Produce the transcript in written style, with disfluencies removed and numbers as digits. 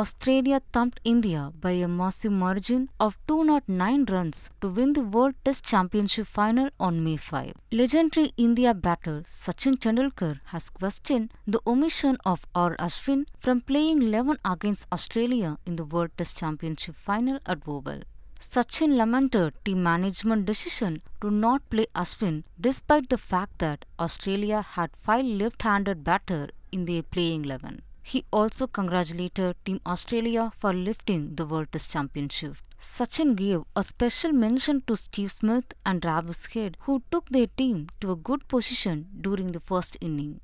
Australia thumped India by a massive margin of 209 runs to win the World Test Championship final on May 5. Legendary India batter Sachin Tendulkar has questioned the omission of R Ashwin from playing 11 against Australia in the World Test Championship final at Oval. Sachin lamented team management decision to not play Ashwin despite the fact that Australia had 5 left-handed batter in their playing 11. He also congratulated Team Australia for lifting the World Test Championship. Sachin gave a special mention to Steve Smith and Travis Head, who took their team to a good position during the first inning.